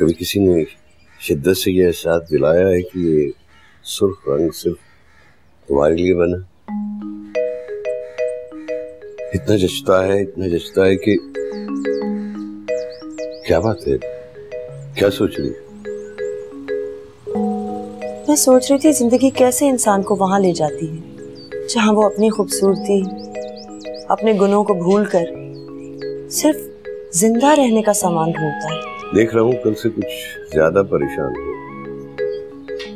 कभी किसी ने शिद्दत से यह एहसास दिलाया है कि ये सुर्ख रंग सिर्फ तुम्हारे लिए बना? इतना जचता है कि क्या बात है? क्या सोच रही है? मैं सोच रही थी जिंदगी कैसे इंसान को वहां ले जाती है जहां वो अपनी खूबसूरती, अपने गुनों को भूलकर सिर्फ जिंदा रहने का सामान ढूंढता है। देख रहा हूँ कल से कुछ ज्यादा परेशान हो।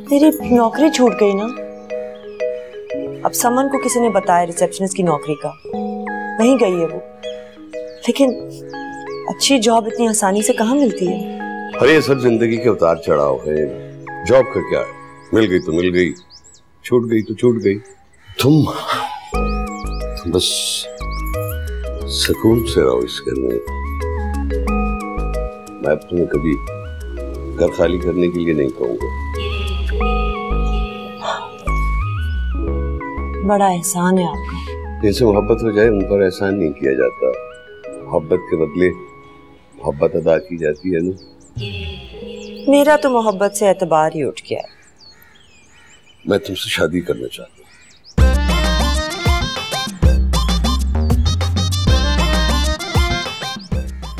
तेरी नौकरी छूट गई ना? अब समन को किसी ने बताया रिसेप्शनिस्ट की नौकरी का, वहीं गई है वो। लेकिन अच्छी जॉब इतनी आसानी से कहाँ मिलती है? अरे सब जिंदगी के उतार चढ़ाव है। जॉब का क्या है, मिल गई तो मिल गई, छूट गई तो छूट गई। तुम बस सुकून से रहो इस घर में। मैं तुम्हें कभी घर खाली करने के लिए नहीं कहूँगा। बड़ा एहसान है आपका। जैसे मोहब्बत हो जाए उन पर एहसान नहीं किया जाता। मोहब्बत के बदले मोहब्बत अदा की जाती है ना। मेरा तो मोहब्बत से एतबार ही उठ गया। मैं तुमसे शादी करना चाहता हूँ।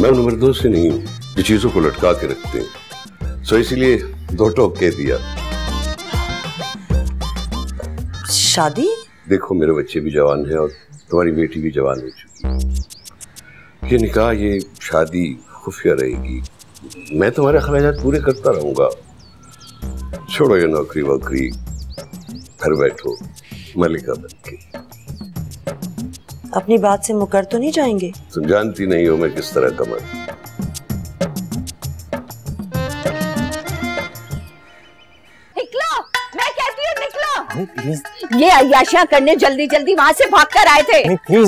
मैं उन मर्दों से नहीं हूँ जो चीजों को लटका के रखते हैं। सो इसीलिए दो टोक कह दिया। शादी? देखो मेरे बच्चे भी जवान हैं और तुम्हारी बेटी भी जवान हो चुकी। ये निकाह, ये शादी खुफिया रहेगी। मैं तुम्हारे खर्चे पूरे करता रहूंगा। छोड़ो ये नौकरी वोकरी, घर बैठो मलिका बनके। अपनी बात से मुकर तो नहीं जाएंगे? तुम जानती नहीं हो मैं किस तरह का मर्द। निकलो, मैं कहती हूँ निकलो। ये अय्याशियाँ करने जल्दी जल्दी वहाँ से भागकर आए थे। प्लीज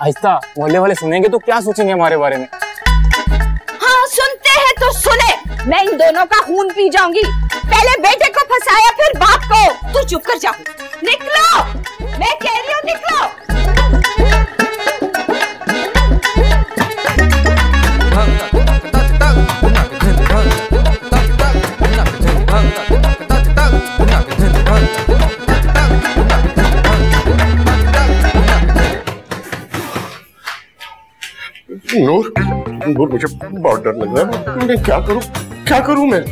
आहिस्ता, मोहल्ले वाले सुनेंगे तो क्या सोचेंगे हमारे बारे में? हाँ सुनते हैं तो सुने। मैं इन दोनों का खून पी जाऊंगी। पहले बेटे को फंसाया फिर बाप को। तू चुप कर जा, निकलो। मैं कह रही हूँ निकलो। नूर, नूर मुझे बहुत डर लग रहा है। मैं क्या करूँ मैं?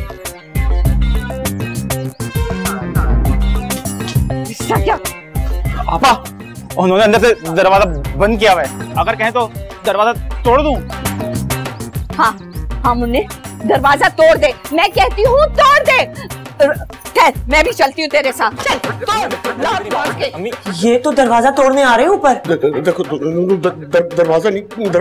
आपा, उन्होंने अंदर से दरवाजा बंद किया हुआ है। अगर कहें तो दरवाजा तोड़ दूं? हाँ मुन्ने, दरवाजा तोड़ दे। मैं कहती हूँ तोड़ दे। मैं भी चलती हूँ तेरे साथ। चल तोड़। ये तो दरवाजा तोड़ने आ रहे हैं ऊपर। देखो दरवाजा नहीं खोलना।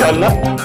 या अल्लाह।